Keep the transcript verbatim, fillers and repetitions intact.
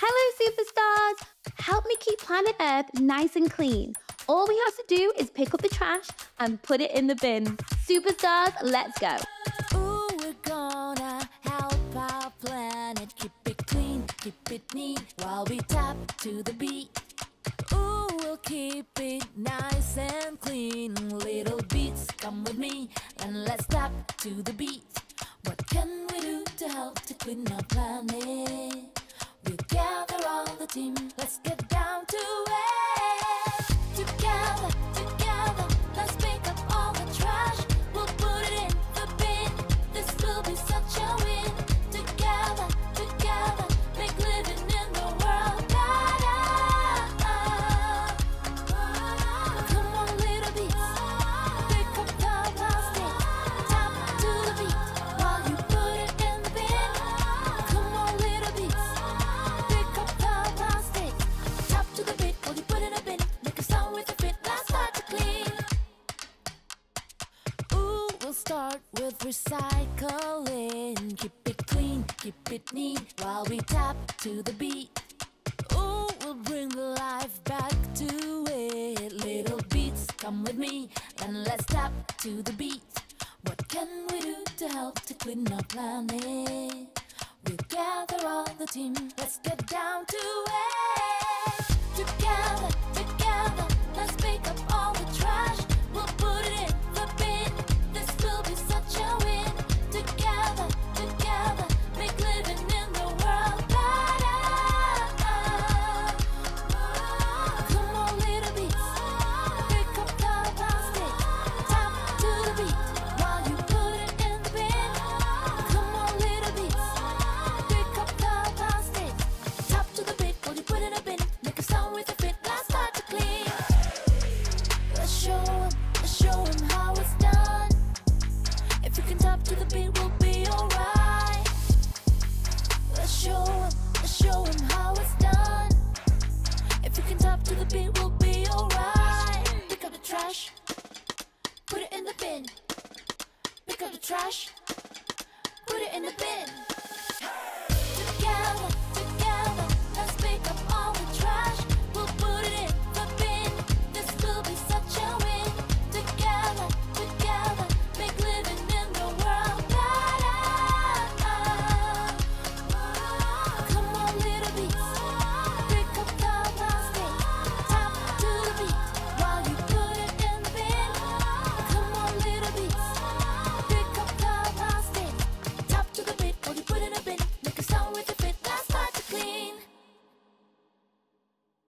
Hello, superstars! Help me keep planet Earth nice and clean. All we have to do is pick up the trash and put it in the bin. Superstars, let's go. Ooh, we're gonna help our planet. Keep it clean, keep it neat while we tap to the beat. Ooh, we'll keep it nice and clean. Little Beatz, come with me and let's tap to the beat. What can we do to help to clean our planet? We'll gather all the team, let's get down to it. Together, together, let's pick up all the trash. We'll put it in the bin, this will be such a win. Together, together, make living in the world better. Come on, little Beatz, pick up the plastic. Tap to the beat while you put it in the bin. Come on, little Beatz, pick up the plastic. Tap to the beat while you put it in a bin. Start with recycling. Keep it clean, keep it neat while we tap to the beat. Ooh, we'll bring the life back to it. Little Beatz, come with me and let's tap to the beat. What can we do to help to clean our planet? We'll gather all the team, let's get down to it. Together, together, let's pick up all the trash. We'll put it in the bin, this will be such a win. Together, together, make living in the world better. Come on, little Beatz, pick up the plastic. Tap to the beat while you put it in the bin. Come on, little Beatz, pick up the plastic. Tap to the beat while you put it in a bin. Make a sound with a fit, let's start to clean. Let's show them, let's show them how it's done. If you can tap to the beat, we'll be alright. Let's show them, let's show them how it's done. If you can tap to the beat, we'll be alright. Pick up the trash, put it in the bin. Pick up the trash,